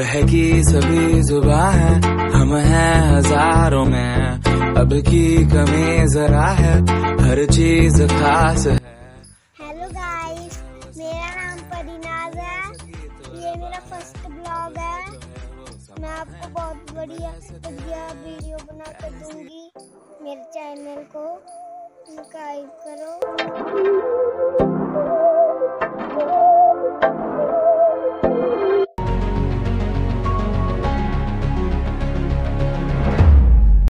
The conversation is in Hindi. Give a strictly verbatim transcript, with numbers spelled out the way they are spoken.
बहकी सभी जुबां है, हम हैं हजारों में, अब की कमी जरा है, हर चीज खास है। हेलो गाइस, मेरा नाम परीना है, ये मेरा फर्स्ट ब्लॉग है। मैं आपको बहुत बढ़िया बढ़िया वीडियो बना कर दूंगी। मेरे चैनल को सब्सक्राइब करो।